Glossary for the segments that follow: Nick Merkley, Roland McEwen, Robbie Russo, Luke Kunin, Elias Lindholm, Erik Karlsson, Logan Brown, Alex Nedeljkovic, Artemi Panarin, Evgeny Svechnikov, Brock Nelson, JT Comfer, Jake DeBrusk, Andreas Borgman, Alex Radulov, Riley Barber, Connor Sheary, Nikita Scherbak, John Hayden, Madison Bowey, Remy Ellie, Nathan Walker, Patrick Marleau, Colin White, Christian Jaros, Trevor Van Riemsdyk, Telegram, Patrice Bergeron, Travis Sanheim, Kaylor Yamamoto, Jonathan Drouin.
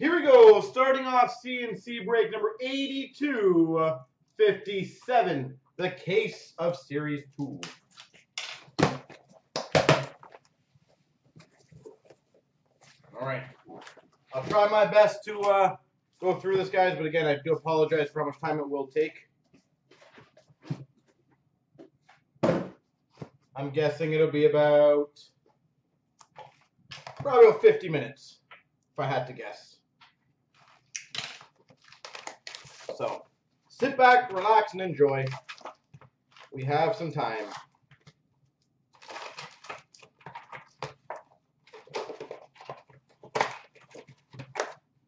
Here we go, starting off CNC break number 8257, the case of Series 2. All right. I'll try my best to go through this, guys, but again, I do apologize for how much time it will take. I'm guessing it'll be about probably about 50 minutes, if I had to guess. So, sit back, relax, and enjoy. We have some time.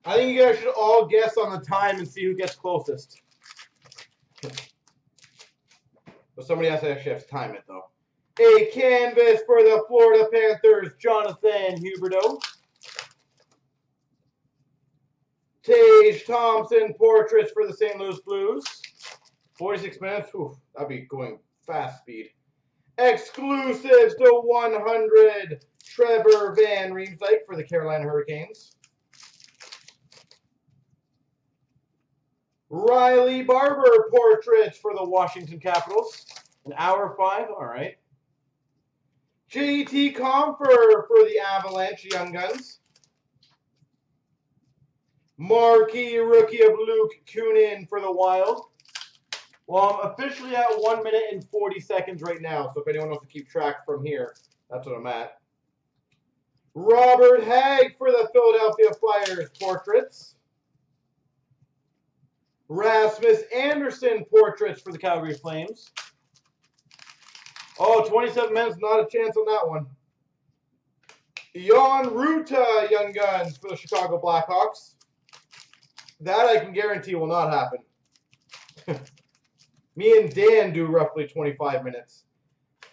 I think you guys should all guess on the time and see who gets closest. But somebody else actually has to time it, though. A canvas for the Florida Panthers, Jonathan Huberdeau. Tage Thompson, portraits for the St. Louis Blues. 46 minutes. Oof, that'd be going fast speed. Exclusives to 100. Trevor Van Riemsdyk for the Carolina Hurricanes. Riley Barber, portraits for the Washington Capitals. An hour 5. All right. JT Comfer for the Avalanche Young Guns. Marquee rookie of Luke Kunin for the Wild. Well, I'm officially at 1 minute and 40 seconds right now, so if anyone wants to keep track from here, that's what I'm at. Robert Hagg for the Philadelphia Flyers portraits. Rasmus Anderson portraits for the Calgary Flames. Oh, 27 minutes, not a chance on that one. Jan Ruta, Young Guns for the Chicago Blackhawks. That I can guarantee will not happen. Me and Dan do roughly 25 minutes.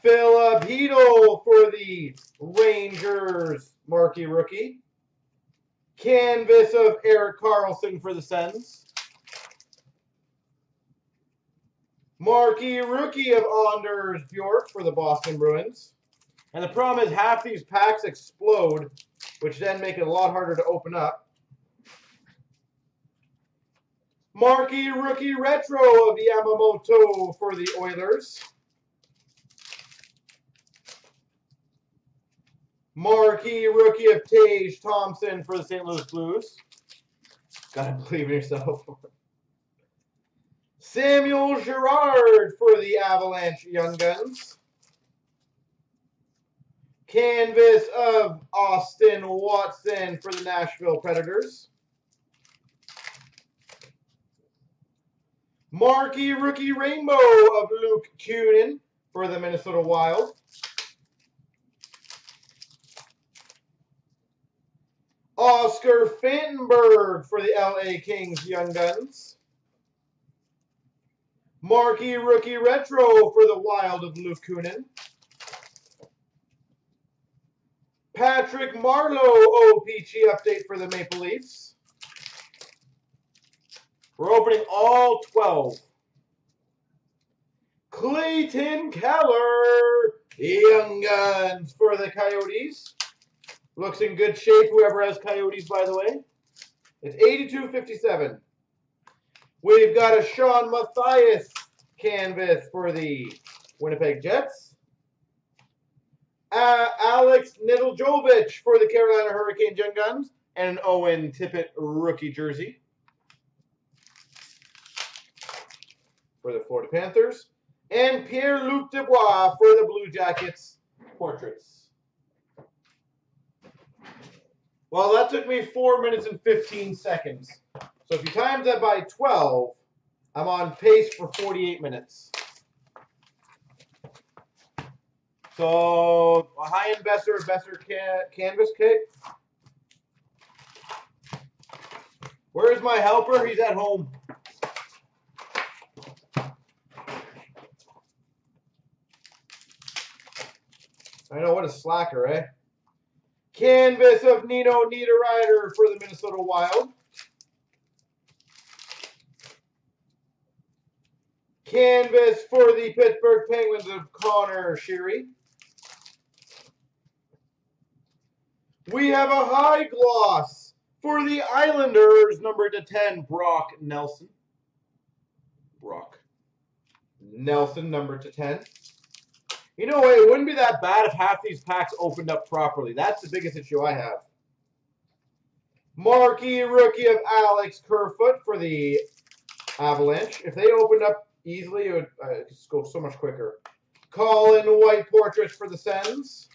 Filip Chytil for the Rangers, marquee rookie. Canvas of Erik Karlsson for the Sens. Marquee rookie of Anders Bjork for the Boston Bruins. And the problem is half these packs explode, which then make it a lot harder to open up. Marquee rookie retro of Yamamoto for the Oilers. Marquee rookie of Tage Thompson for the St. Louis Blues. Gotta believe in yourself. Samuel Girard for the Avalanche Young Guns. Canvas of Austin Watson for the Nashville Predators. Marquee rookie rainbow of Luke Kunin for the Minnesota Wild. Oscar Fantenberg for the LA Kings Young Guns. Marquee rookie retro for the Wild of Luke Kunin. Patrick Marleau OPG update for the Maple Leafs. We're opening all 12. Clayton Keller, Young Guns for the Coyotes. Looks in good shape, whoever has Coyotes, by the way. It's 82.57. We've got a Sean Mathias canvas for the Winnipeg Jets. Alex Nedeljkovic for the Carolina Hurricanes Young Guns. And an Owen Tippett rookie jersey for the Florida Panthers, and Pierre-Luc Dubois for the Blue Jackets portraits. Well, that took me 4 minutes and 15 seconds. So if you times that by 12, I'm on pace for 48 minutes. So a high-end Besser canvas kit. Where's my helper? He's at home. I know, what a slacker, eh? Canvas of Nino Niederreiter for the Minnesota Wild. Canvas for the Pittsburgh Penguins of Connor Sheary. We have a high gloss For the Islanders, number /10, Brock Nelson. Brock Nelson, number /10. You know, it wouldn't be that bad if half these packs opened up properly. That's the biggest issue I have. Marquee rookie of Alex Kerfoot for the Avalanche. If they opened up easily, it would just go so much quicker. Colin White portraits for the Sens.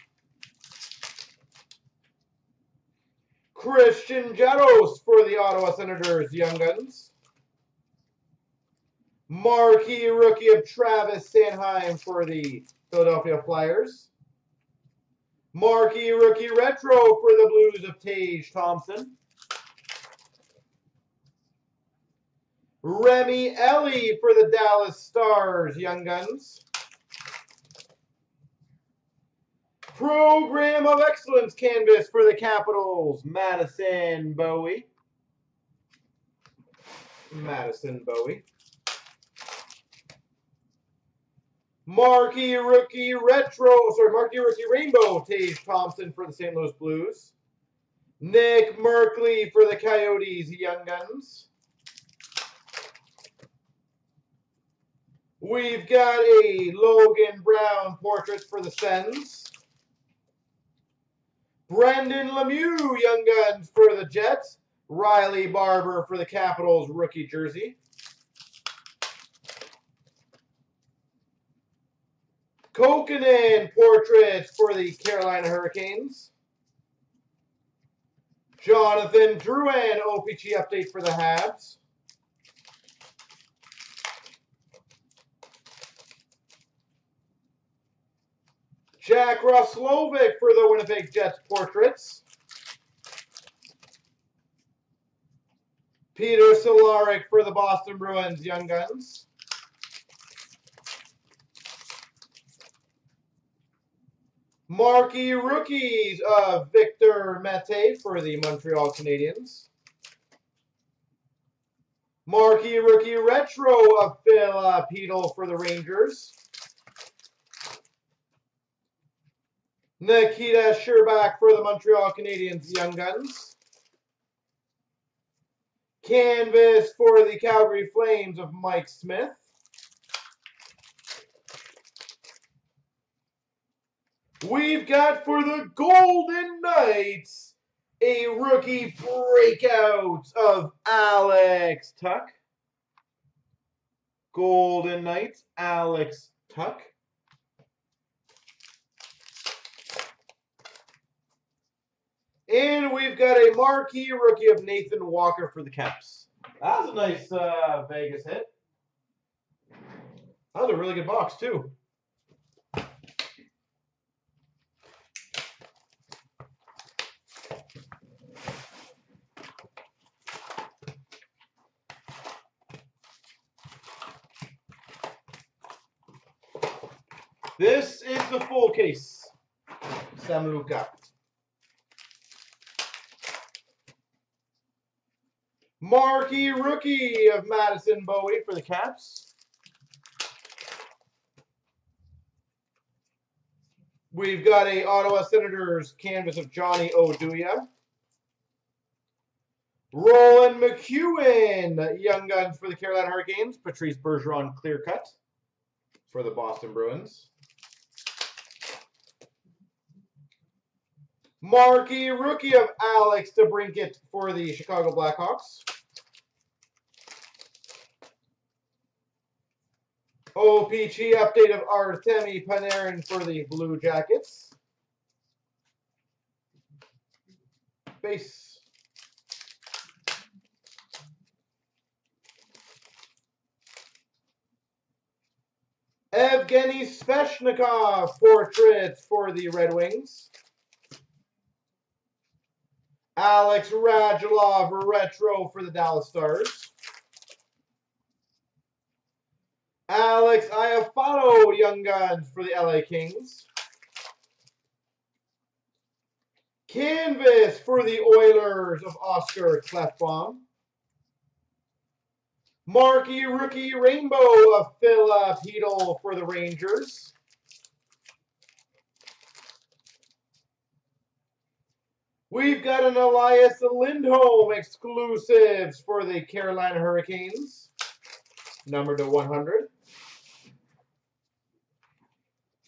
Christian Jaros for the Ottawa Senators, Young Guns. Marquee rookie of Travis Sanheim for the Philadelphia Flyers. Marquee rookie retro for the Blues of Tage Thompson. Remy Ellie for the Dallas Stars, Young Guns. Program of Excellence canvas for the Capitals, Madison Bowey. Madison Bowey. Marquee Rookie Retro, Marquee Rookie Rainbow, Tage Thompson for the St. Louis Blues. Nick Merkley for the Coyotes, Young Guns. We've got a Logan Brown portrait for the Sens. Brandon Lemieux, Young Guns for the Jets. Riley Barber for the Capitals, rookie jersey. Kuokkanen portraits for the Carolina Hurricanes. Jonathan Drouin OPG update for the Habs. Jack Roslovic for the Winnipeg Jets portraits. Peter Solaric for the Boston Bruins, Young Guns. Marquee Rookies of Victor Mete for the Montreal Canadiens. Marquee Rookie Retro of Filip Chytil for the Rangers. Nikita Scherbak for the Montreal Canadiens, Young Guns. Canvas for the Calgary Flames of Mike Smith. We've got for the Golden Knights a rookie breakout of Alex Tuch. Golden Knights, Alex Tuch. And we've got a marquee rookie of Nathan Walker for the Caps. That was a nice Vegas hit. That was a really good box, too. This is the full case, Samuel Girard. Marquee rookie of Madison Bowey for the Caps. We've got a Ottawa Senators canvas of Johnny Oduya. Roland McEwen, Young Guns for the Carolina Hurricanes. Patrice Bergeron clear cut for the Boston Bruins. Marquee rookie of Alex DeBrincat for the Chicago Blackhawks. OPG update of Artemi Panarin for the Blue Jackets. Base. Evgeny Svechnikov portraits for the Red Wings. Alex Radulov retro for the Dallas Stars. Alex Iafallo, Young Guns for the LA Kings. Canvas for the Oilers of Oscar Klefbom. Marquee Rookie Rainbow of Filip Chytil for the Rangers. We've got an Elias Lindholm exclusives for the Carolina Hurricanes, numbered to 100.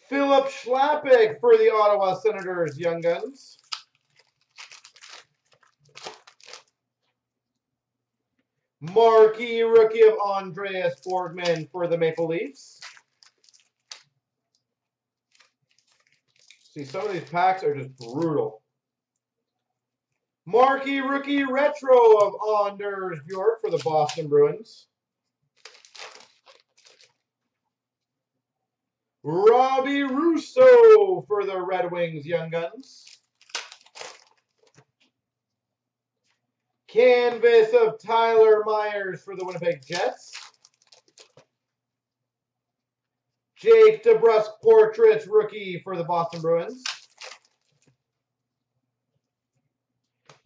Filip Chytil for the Ottawa Senators Young Guns. Marquee rookie of Andreas Borgman for the Maple Leafs. See, some of these packs are just brutal. Marquee rookie retro of Anders Bjork for the Boston Bruins. Robbie Russo for the Red Wings Young Guns. Canvas of Tyler Myers for the Winnipeg Jets. Jake DeBrusk Portraits rookie for the Boston Bruins.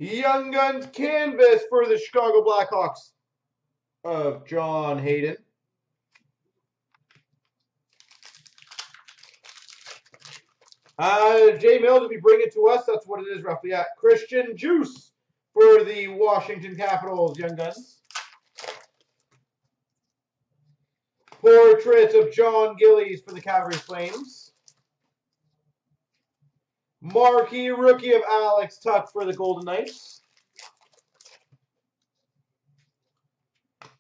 Young Guns Canvas for the Chicago Blackhawks of John Hayden. J. Mills, if you bring it to us, that's what it is roughly at. Christian Djoos for the Washington Capitals Young Guns. Portraits of John Gillies for the Calgary Flames. Marquee rookie of Alex Tuch for the Golden Knights.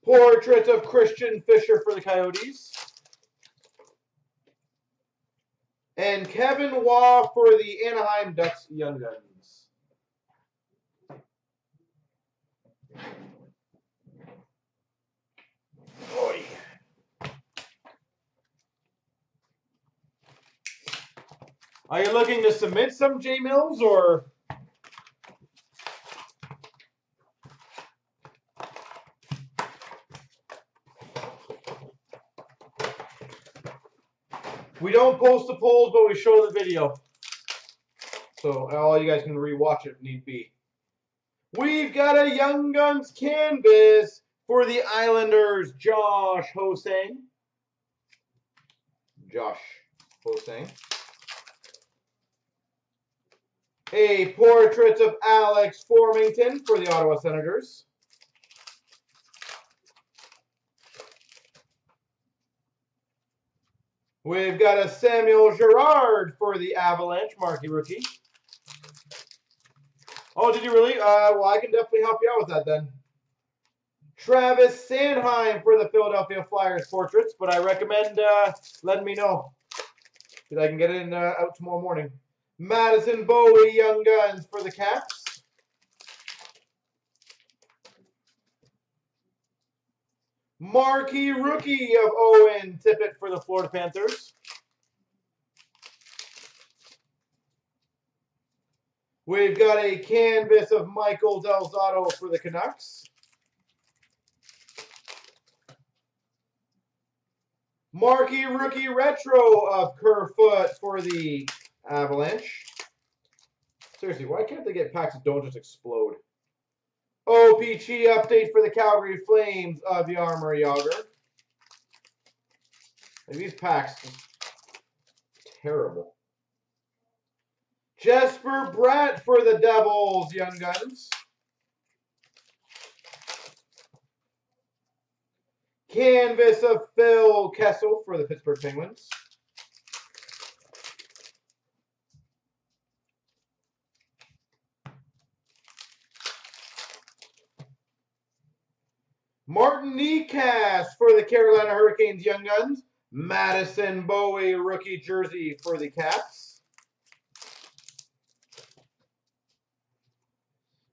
Portraits of Christian Fisher for the Coyotes. And Kevin Waugh for the Anaheim Ducks Young Guns. Oy. Are you looking to submit some, J. Mills, or? We don't post the polls, but we show the video. So all you guys can re-watch it if need be. We've got a Young Guns Canvas for the Islanders, Josh Hosang. Josh Hosang. A portrait of Alex Formington for the Ottawa Senators. We've got a Samuel Girard for the Avalanche, marquee rookie. Oh, did you really? Well, I can definitely help you out with that then. Travis Sanheim for the Philadelphia Flyers portraits, but I recommend letting me know because I can get it in, out tomorrow morning. Madison Bowey Young Guns for the Caps. Marquee rookie of Owen Tippett for the Florida Panthers. We've got a canvas of Michael DelZotto for the Canucks. Marquee rookie retro of Kerfoot for the Avalanche. Seriously, why can't they get packs that don't just explode? OPG update for the Calgary Flames of Yarmer Yager. Like, these packs are terrible. Jesper Bratt for the Devils Young Guns. Canvas of Phil Kessel for the Pittsburgh Penguins. Martin Necas for the Carolina Hurricanes Young Guns. Madison Bowey rookie jersey for the Caps.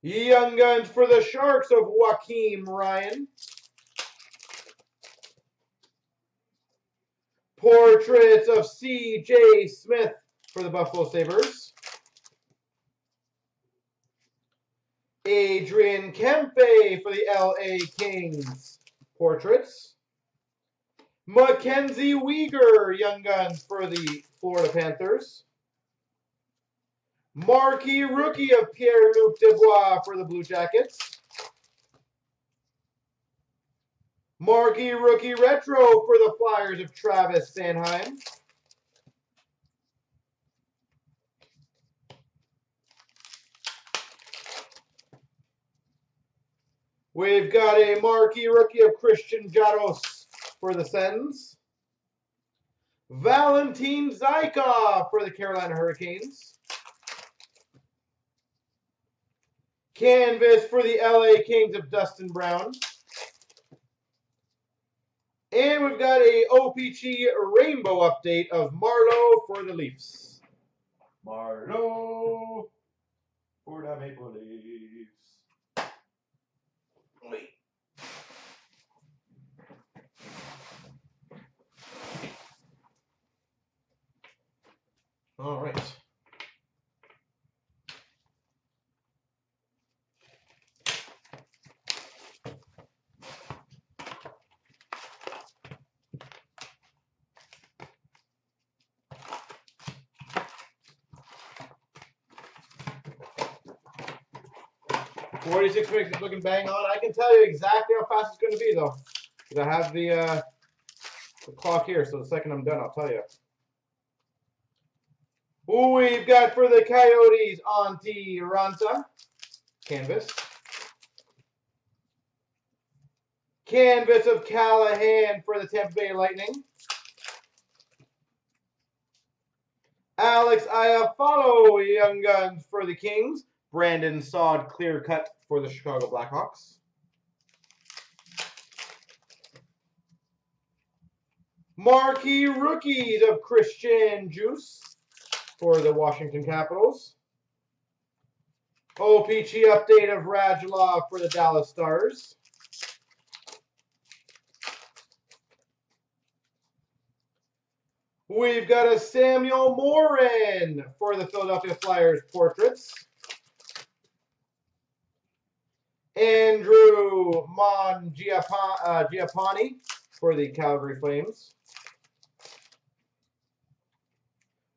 Young Guns for the Sharks of Joakim Ryan. Portraits of C.J. Smith for the Buffalo Sabres. Adrian Kempe for the LA Kings portraits. Mackenzie Weegar Young Guns for the Florida Panthers. Marquee rookie of Pierre-Luc Dubois for the Blue Jackets. Marquee rookie retro for the Flyers of Travis Sanheim. We've got a marquee rookie of Christian Jaros for the Sens. Valentin Zaykov for the Carolina Hurricanes. Canvas for the LA Kings of Dustin Brown. And we've got a OPG rainbow update of Marleau for the Leafs. Marleau for the Maple Leafs. Wait. All right. Weeks, it's looking bang on. I can tell you exactly how fast it's going to be, though, because I have the clock here, so the second I'm done, I'll tell you. Ooh, we've got for the Coyotes, Antti Ranta, canvas. Canvas of Callahan for the Tampa Bay Lightning. Alex Iafallo, Young Guns for the Kings. Brandon Saad, clear cut for the Chicago Blackhawks. Marquee rookies of Christian Djoos for the Washington Capitals. OPG update of Radulov for the Dallas Stars. We've got a Samuel Morin for the Philadelphia Flyers portraits. Andrew Mangiapane for the Calgary Flames.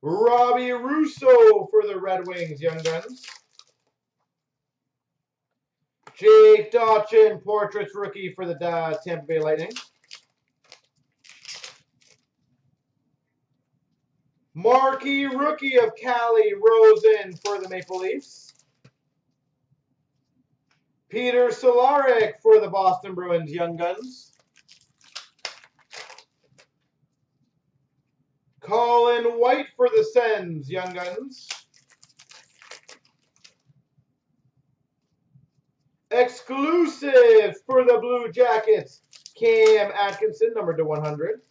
Robbie Russo for the Red Wings Young Guns. Jake Dotson, Portraits Rookie for the Tampa Bay Lightning. Marquee Rookie of Callie Rosen for the Maple Leafs. Peter Solaric for the Boston Bruins Young Guns. Colin White for the Sens Young Guns. Exclusive for the Blue Jackets, Cam Atkinson, numbered to 100.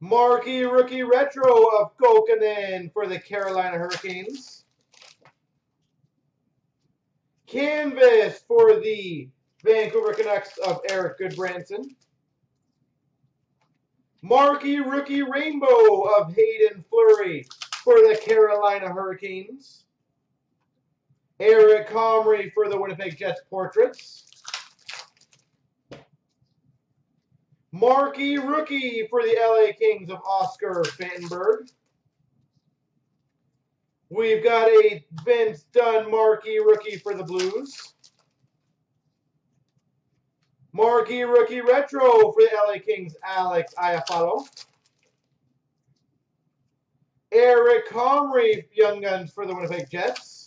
Marquee Rookie Retro of Kuokkanen for the Carolina Hurricanes. Canvas for the Vancouver Canucks of Eric Goodbranson. Marquee Rookie Rainbow of Hayden Fleury for the Carolina Hurricanes. Eric Comrie for the Winnipeg Jets Portraits. Marquee Rookie for the LA Kings of Oscar Fantenberg. We've got a Vince Dunn Marquee Rookie for the Blues. Marquee Rookie Retro for the LA Kings, Alex Iafallo. Eric Comrie Young Guns for the Winnipeg Jets.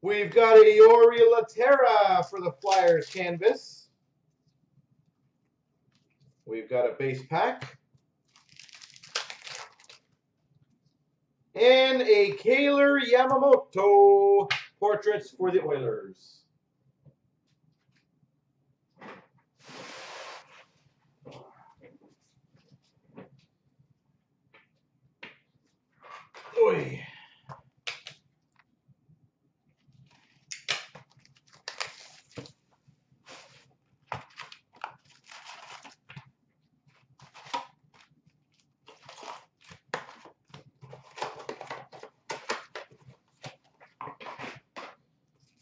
We've got a Yori Laterra for the Flyers canvas. We've got a base pack. And a Kaylor Yamamoto portraits for the Oilers. Oy.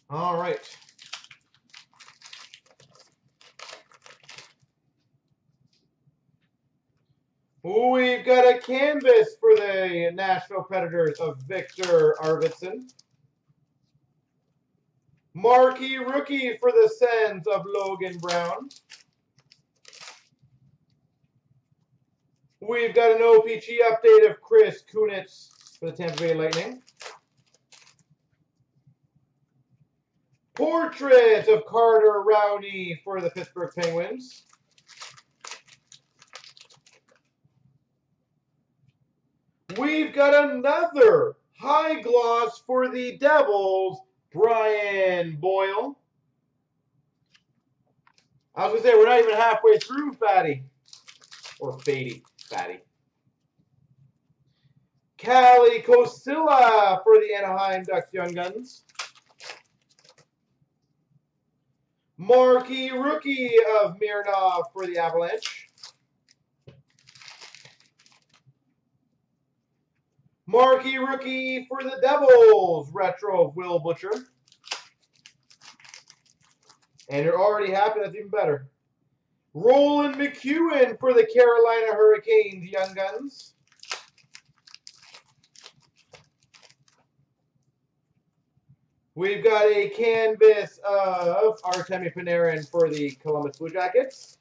All right. We've got a canvas for the Nashville Predators of Victor Arvidsson. Marquee Rookie for the Sens of Logan Brown. We've got an OPG update of Chris Kunitz for the Tampa Bay Lightning. Portrait of Carter Rowney for the Pittsburgh Penguins. We've got another high gloss for the Devils, Brian Boyle. I was going to say, we're not even halfway through, Fatty. Or Fatty. Fatty. Cali Kosilla for the Anaheim Ducks Young Guns. Marquee Rookie of Mirnov for the Avalanche. Marquee Rookie for the Devils, Retro of Will Butcher. And you're already happy, that's even better. Roland McEwen for the Carolina Hurricanes Young Guns. We've got a canvas of Artemi Panarin for the Columbus Blue Jackets.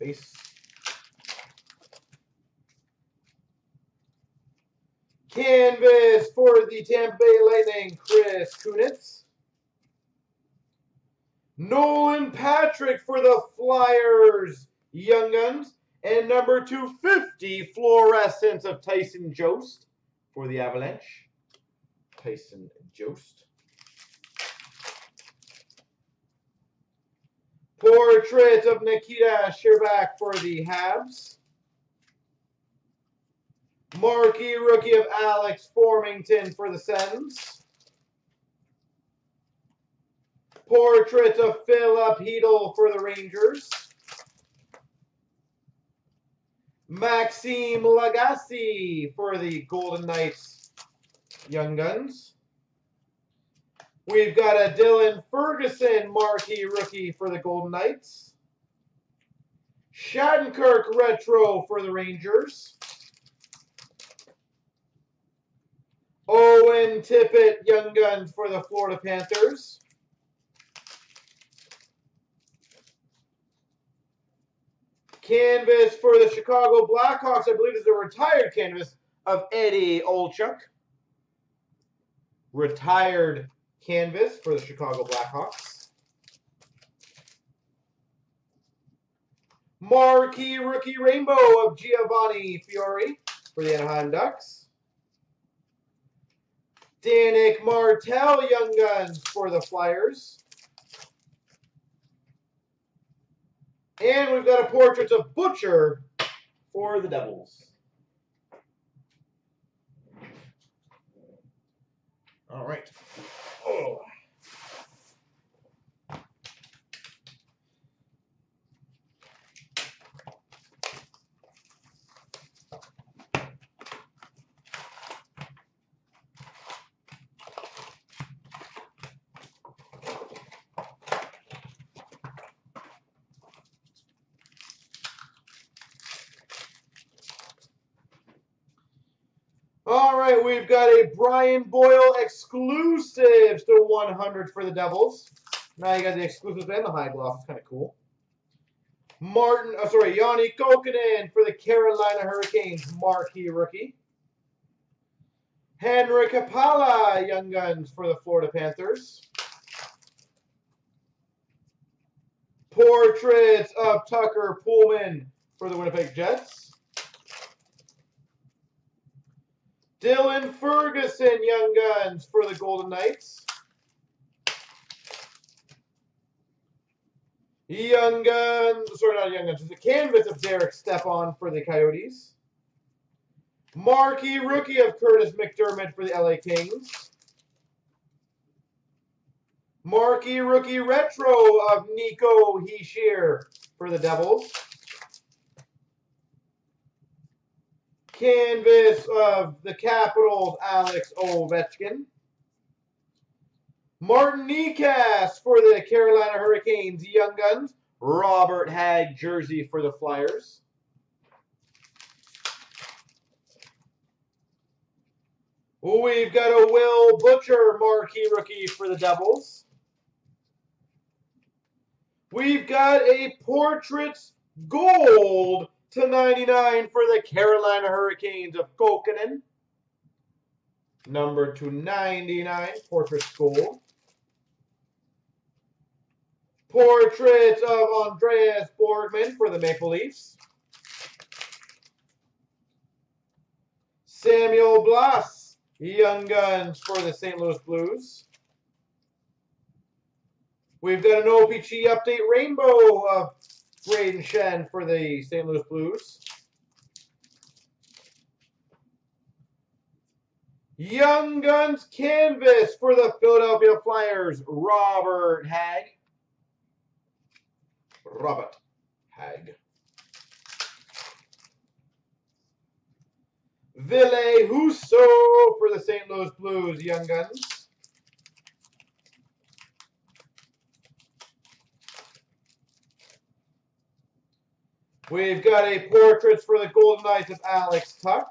Base. Canvas for the Tampa Bay Lightning, Chris Kunitz. Nolan Patrick for the Flyers Young Guns. And number 250, fluorescence of Tyson Jost for the Avalanche. Tyson Jost. Portrait of Nikita Scherbak for the Habs. Marquee Rookie of Alex Formington for the Sens. Portrait of Filip Chytil for the Rangers. Maxime Lagasse for the Golden Knights Young Guns. We've got a Dylan Ferguson Marquee Rookie for the Golden Knights. Shattenkirk Retro for the Rangers. Owen Tippett Young Guns for the Florida Panthers. Canvas for the Chicago Blackhawks, I believe is a retired canvas of Eddie Olchuk. Retired canvas for the Chicago Blackhawks. Marquee Rookie Rainbow of Giovanni Fiore for the Anaheim Ducks. Danik Martel Young Guns for the Flyers. And we've got a portrait of Butcher for the Devils. All right. Oh. All right, we've got a Brian Boyle exclusives to 100 for the Devils. Now you got the exclusives and the high gloss. Kind of cool. Yanni Kuokkanen for the Carolina Hurricanes, Marquee Rookie. Henrik Haapala, Young Guns for the Florida Panthers. Portraits of Tucker Pullman for the Winnipeg Jets. Dylan Ferguson, Young Guns for the Golden Knights. It's a canvas of Derek Stepan for the Coyotes. Marquee Rookie of Curtis McDermott for the LA Kings. Marquee Rookie Retro of Nico Hischier for the Devils. Canvas of the Capitals, Alex Ovechkin. Martin Necas for the Carolina Hurricanes Young Guns. Robert Hagg jersey for the Flyers. We've got a Will Butcher Marquee Rookie for the Devils. We've got a Portraits Gold /99 for the Carolina Hurricanes of Kuokkanen. Number /299, Portraits Gold. Portraits of Andreas Borgman for the Maple Leafs. Samuel Blas, Young Guns for the St. Louis Blues. We've got an OPG update rainbow of Braden Shen for the St. Louis Blues. Young Guns Canvas for the Philadelphia Flyers, Robert Hagg. Ville Husso for the St. Louis Blues, Young Guns. We've got a Portraits for the Golden Knights of Alex Tuch.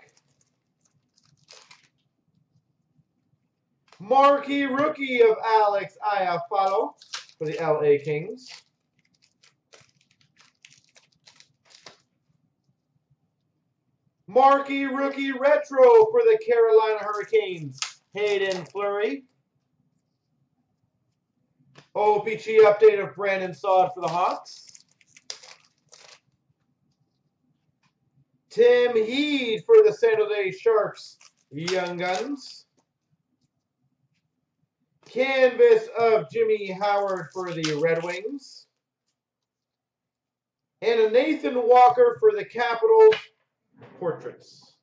Marquee Rookie of Alex Iafallo for the LA Kings. Marquee Rookie Retro for the Carolina Hurricanes, Hayden Fleury. OPG update of Brandon Saad for the Hawks. Tim Heed for the San Jose Sharks, Young Guns. Canvas of Jimmy Howard for the Red Wings. And a Nathan Walker for the Capitals, Portraits.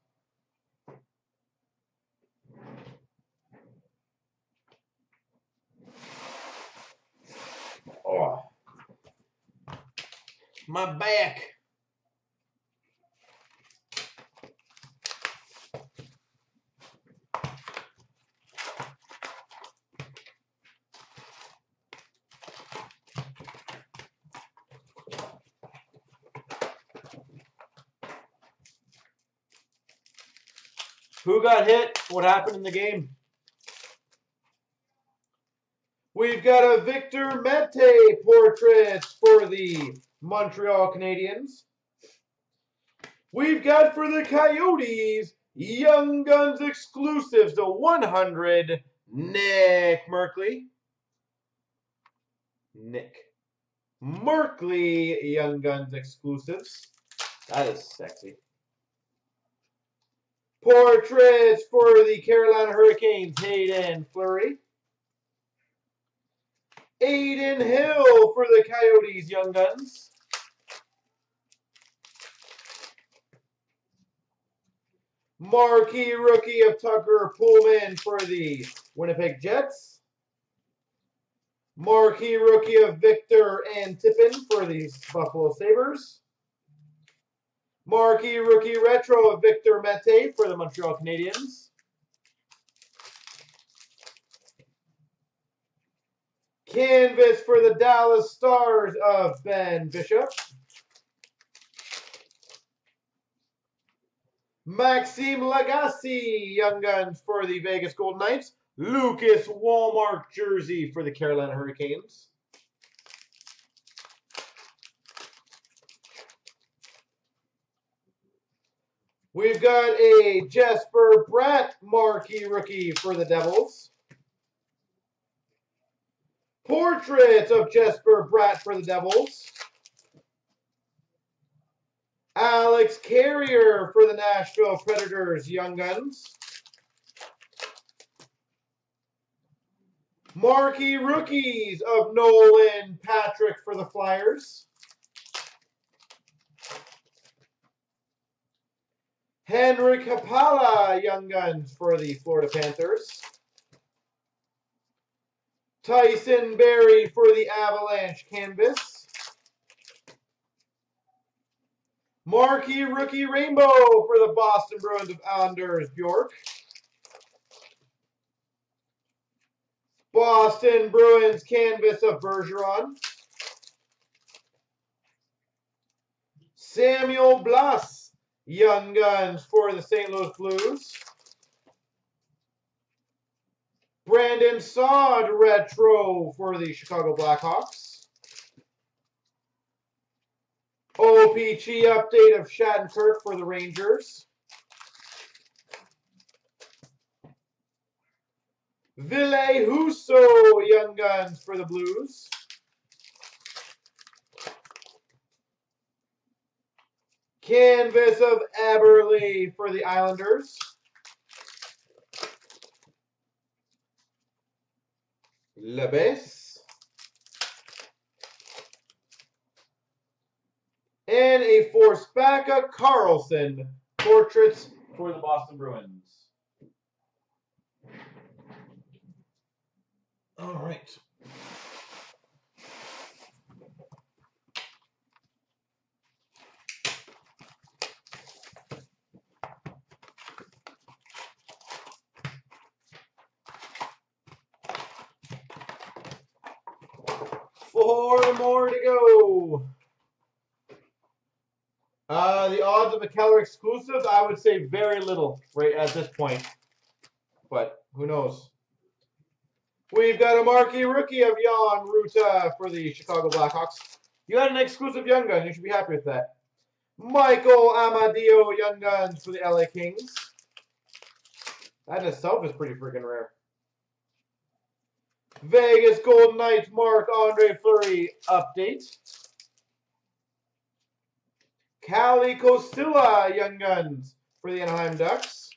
Oh, my back. Who got hit? What happened in the game? We've got a Victor Mete portrait for the Montreal Canadiens. We've got for the Coyotes, Young Guns exclusives /100, Nick Merkley. Nick Merkley, Young Guns exclusives. That is sexy. Portraits for the Carolina Hurricanes, Hayden Fleury. Aiden Hill for the Coyotes, Young Guns. Marquee Rookie of Tucker Pullman for the Winnipeg Jets. Marquee Rookie of Victor Antipin for the Buffalo Sabres. Marquee Rookie Retro of Victor Mete for the Montreal Canadiens. Canvas for the Dallas Stars of Ben Bishop. Maxime Lagasse, Young Guns for the Vegas Golden Knights. Lucas Walmart jersey for the Carolina Hurricanes. We've got a Jesper Bratt marquee rookie for the Devils. Portraits of Jesper Bratt for the Devils. Alex Carrier for the Nashville Predators, Young Guns. Marquee rookies of Nolan Patrick for the Flyers. Henrik Hapala, Young Guns for the Florida Panthers. Tyson Berry for the Avalanche Canvas. Marquee Rookie Rainbow for the Boston Bruins of Anders Bjork. Boston Bruins Canvas of Bergeron. Samuel Blas, Young Guns for the St. Louis Blues. Brandon Saad Retro for the Chicago Blackhawks. OPG update of Shattenkirk for the Rangers. Ville Husso, Young Guns for the Blues. Canvas of Eberle for the Islanders. Lebes. And a Forsbacka Carlson Portraits for the Boston Bruins. All right. Four more to go. The odds of a Keller exclusive, I would say very little right at this point. But who knows? We've got a marquee rookie of Jan Ruta for the Chicago Blackhawks. You got an exclusive Young Gun. You should be happy with that. Michael Amadio Young Guns for the LA Kings. That in itself is pretty freaking rare. Vegas Golden Knights Marc-Andre Fleury update. Cali Cosilla Young Guns for the Anaheim Ducks.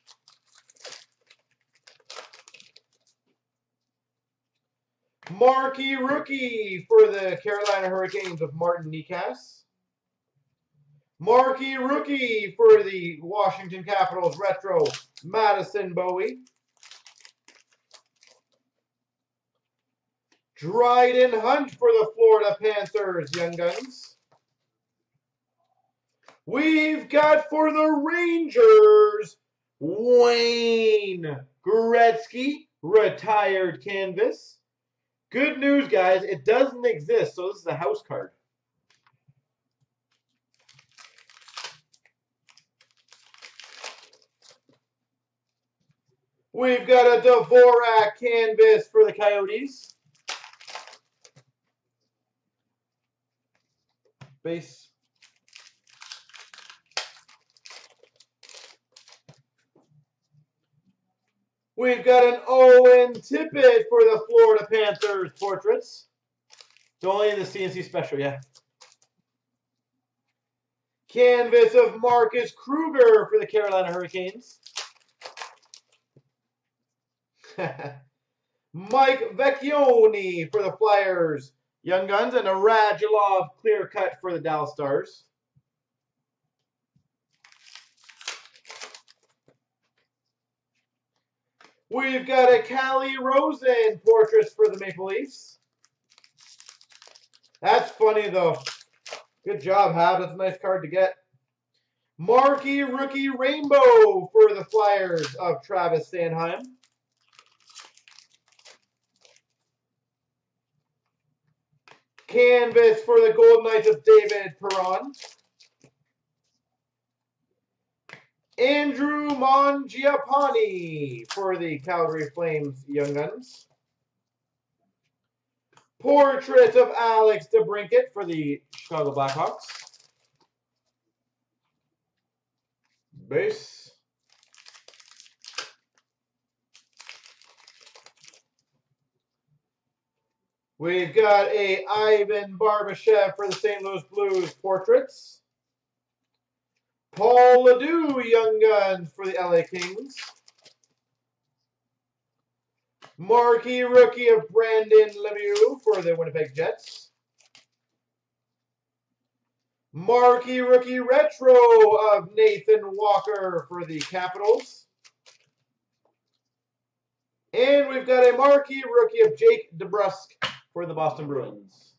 Marquee Rookie for the Carolina Hurricanes of Martin Nikas. Marquee Rookie for the Washington Capitals Retro, Madison Bowey. Dryden Hunt for the Florida Panthers Young Guns. We've got for the Rangers, Wayne Gretzky, retired canvas. Good news, guys. It doesn't exist, so this is a house card. We've got a Dvorak canvas for the Coyotes. Base. We've got an Owen Tippett for the Florida Panthers Portraits. It's only in the CNC Special, yeah. Canvas of Marcus Kruger for the Carolina Hurricanes. Mike Vecchione for the Flyers Young Guns. And a Radulov clear cut for the Dallas Stars. We've got a Cali Rosen portrait for the Maple Leafs. That's funny, though. Good job, Hab. That's a nice card to get. Marquee Rookie Rainbow for the Flyers of Travis Sanheim. Canvas for the Golden Knights of David Perron. Andrew Mangiapane for the Calgary Flames Young Guns. Portrait of Alex DeBrincat for the Chicago Blackhawks. Base. We've got a Ivan Barbashev for the St. Louis Blues Portraits. Paul Leduc, Young Guns for the LA Kings. Marquee Rookie of Brandon Lemieux for the Winnipeg Jets. Marquee Rookie Retro of Nathan Walker for the Capitals. And we've got a Marquee Rookie of Jake DeBrusk for the Boston Bruins.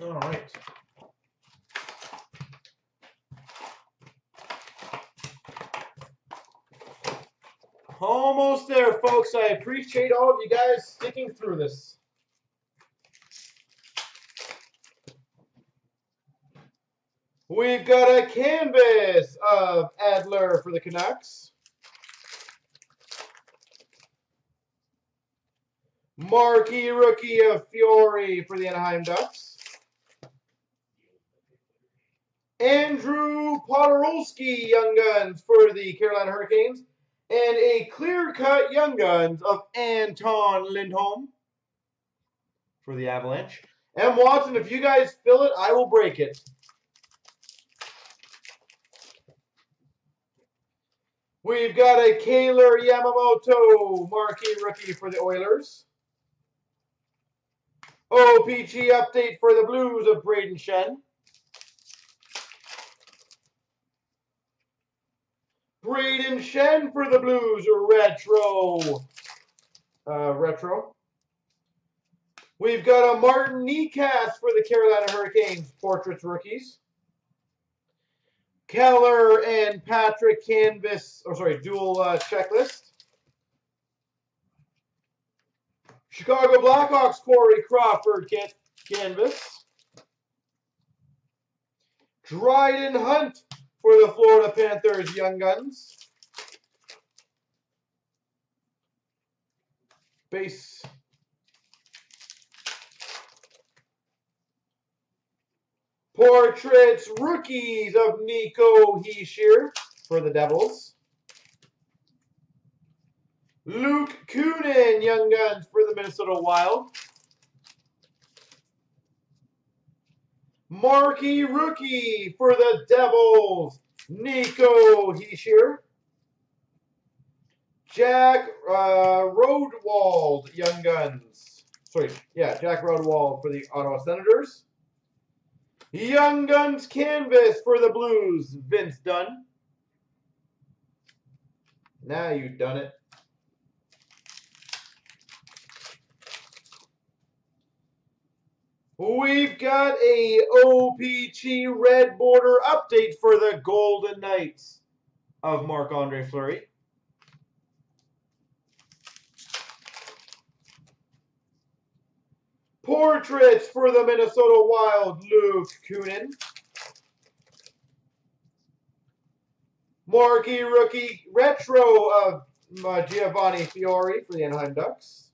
All right. Almost there, folks. I appreciate all of you guys sticking through this. We've got a canvas of Adler for the Canucks. Marquee rookie of Fiore for the Anaheim Ducks. Andrew Podorowski Young Guns for the Carolina Hurricanes. And a clear-cut Young Guns of Anton Lindholm for the Avalanche. And Watson, if you guys fill it, I will break it. We've got a Kaylor Yamamoto marquee rookie for the Oilers. OPG update for the Blues of Braden Shen. Braden Shen for the Blues retro. We've got a Martin Necas for the Carolina Hurricanes portraits rookies. Keller and Patrick canvas, or sorry, dual checklist. Chicago Blackhawks Corey Crawford canvas. Dryden Hunt for the Florida Panthers Young Guns. Base. Portraits rookies of Nico Heischer for the Devils. Luke Kunin Young Guns for the Minnesota Wild. Marquee rookie for the Devils, Nico Heischer. Jack Rodewald Young Guns. Sorry, yeah, Jack Rodewald for the Ottawa Senators. Young Guns canvas for the Blues, Vince Dunn. Now you've done it. We've got a OPG red border update for the Golden Knights of Marc-Andre Fleury. Portraits for the Minnesota Wild, Luke Kunin. Marquee rookie retro of Giovanni Fiore for the Anaheim Ducks.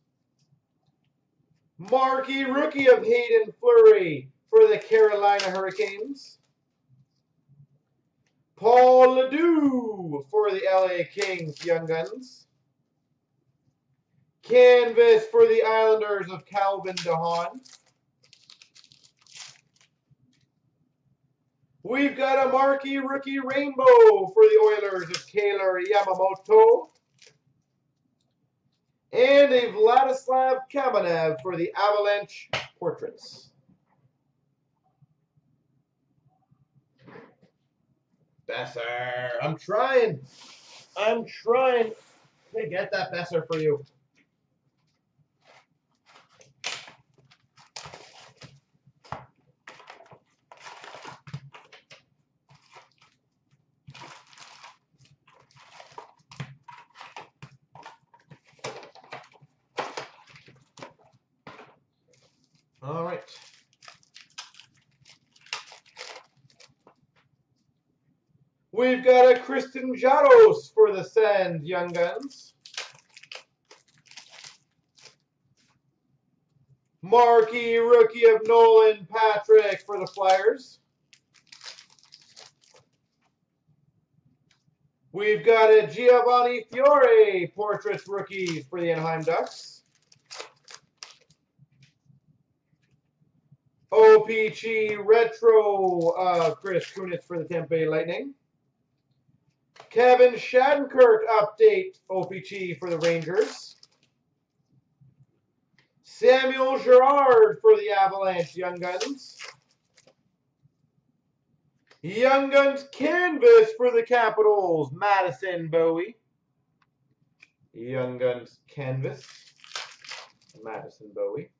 Marquee rookie of Hayden Fleury for the Carolina Hurricanes. Paul Leduc for the LA Kings Young Guns. Canvas for the Islanders of Calvin DeHaan. We've got a marquee rookie rainbow for the Oilers of Kaylor Yamamoto. And a Vladislav Kamenev for the Avalanche portraits. Besser, I'm trying. I'm trying to get that Besser for you. All right. We've got a Christian Jaros for the Sens Young Guns. Marquee rookie of Nolan Patrick for the Flyers. We've got a Giovanni Fiore portraits rookie for the Anaheim Ducks. OPG retro of Chris Kunitz for the Tampa Bay Lightning. Kevin Shattenkirk update OPG for the Rangers. Samuel Girard for the Avalanche Young Guns. Young Guns canvas for the Capitals, Madison Bowey. Young Guns canvas, Madison Bowey.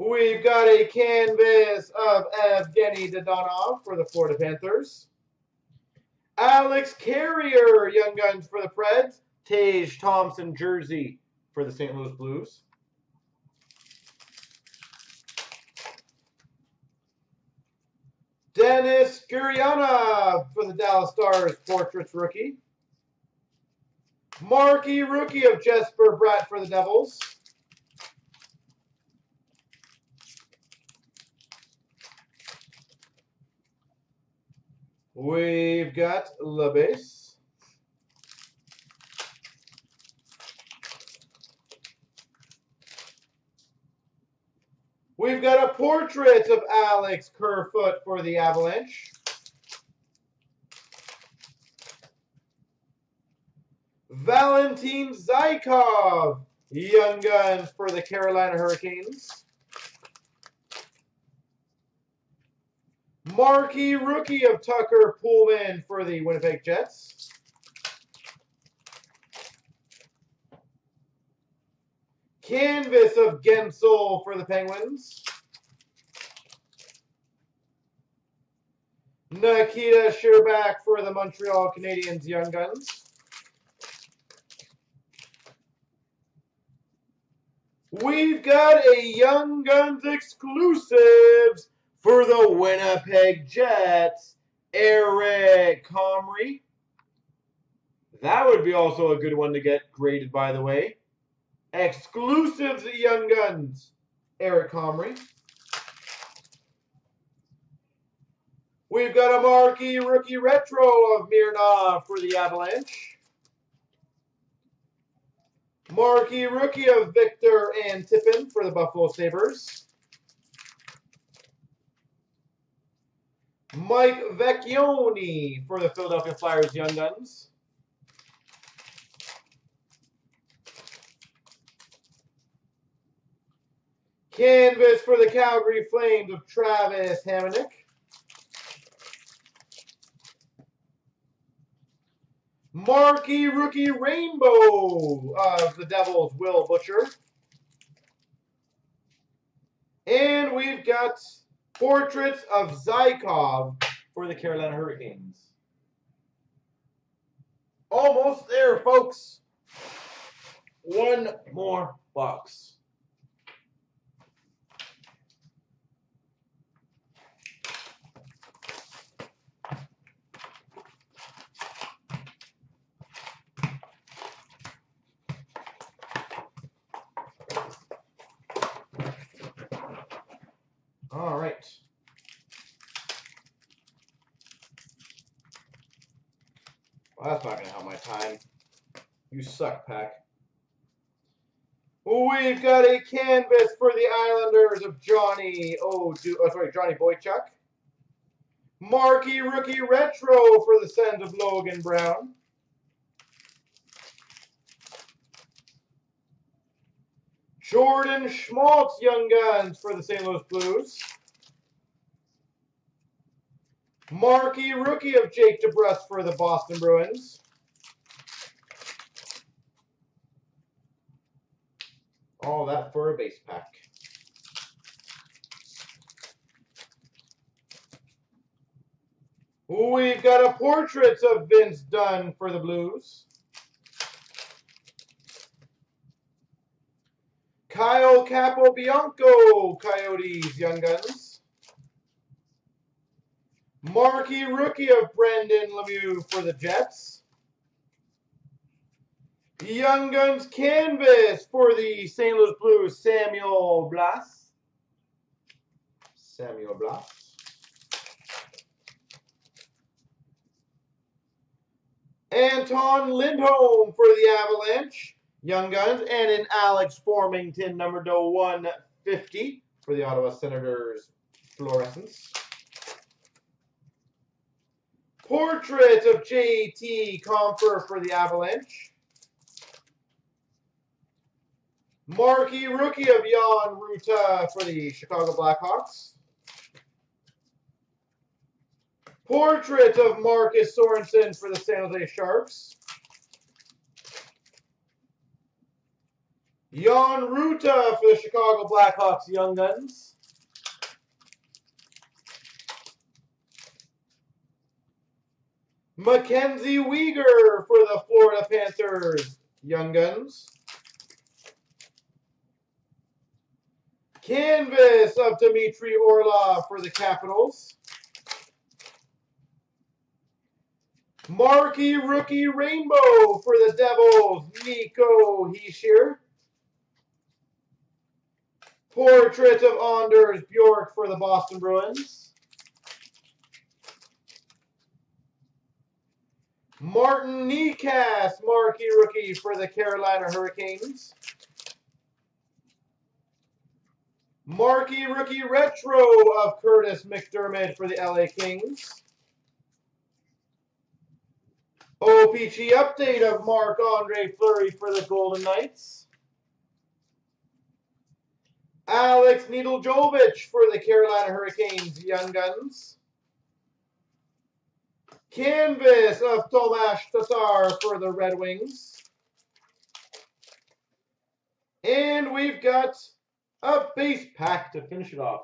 We've got a canvas of Evgeny Dodonov for the Florida Panthers. Alex Carrier, Young Guns for the Preds. Tage Thompson jersey for the St. Louis Blues. Dennis Gurianov for the Dallas Stars, Portraits rookie. Marquee rookie of Jesper Bratt for the Devils. We've got LeBase. We've got a portrait of Alex Kerfoot for the Avalanche. Valentin Zykov, Young Guns for the Carolina Hurricanes. Marquee rookie of Tucker Poolman for the Winnipeg Jets. Canvas of Gensel for the Penguins. Nikita Scherbak for the Montreal Canadiens, Young Guns. We've got a Young Guns exclusives for the Winnipeg Jets, Eric Comrie. That would be also a good one to get graded, by the way. Exclusives at Young Guns, Eric Comrie. We've got a marquee rookie retro of Mirna for the Avalanche. Marquee rookie of Victor and Tippin for the Buffalo Sabres. Mike Vecchione for the Philadelphia Flyers, Young Guns. Canvas for the Calgary Flames of Travis Hamonic. Marquee rookie rainbow of the Devils, Will Butcher. And we've got portraits of Zykov for the Carolina Hurricanes. Almost there, folks. One more box. All right. Well, that's not going to help my time. You suck, Pack. We've got a canvas for the Islanders of Johnny Boychuk. Marquee rookie retro for the Sens of Logan Brown. Jordan Schmaltz, Young Guns for the St. Louis Blues. Marquee rookie of Jake DeBrusk for the Boston Bruins. All that for a base pack. We've got a portrait of Vince Dunn for the Blues. Kyle Capobianco, Coyotes, Young Guns. Marquee rookie of Brandon Lemieux for the Jets. Young Guns canvas for the St. Louis Blues, Samuel Blas. Anton Lindholm for the Avalanche, Young Guns, and an Alex Formington numbered to 150 for the Ottawa Senators fluorescence. Portrait of JT Compher for the Avalanche. Marquee rookie of Jan Ruta for the Chicago Blackhawks. Portrait of Marcus Sorensen for the San Jose Sharks. Jan Ruta for the Chicago Blackhawks, Young Guns. Mackenzie Weegar for the Florida Panthers, Young Guns. Canvas of Dmitry Orlov for the Capitals. Marquee Rookie Rainbow for the Devils, Nico Hischier. Portrait of Anders Bjork for the Boston Bruins. Martin Nikas, Marquee Rookie for the Carolina Hurricanes. Marquee Rookie Retro of Curtis McDermott for the LA Kings. OPG update of Marc-Andre Fleury for the Golden Knights. Alex Nedeljkovic for the Carolina Hurricanes, Young Guns. Canvas of Tomas Tatar for the Red Wings. And we've got a base pack to finish it off.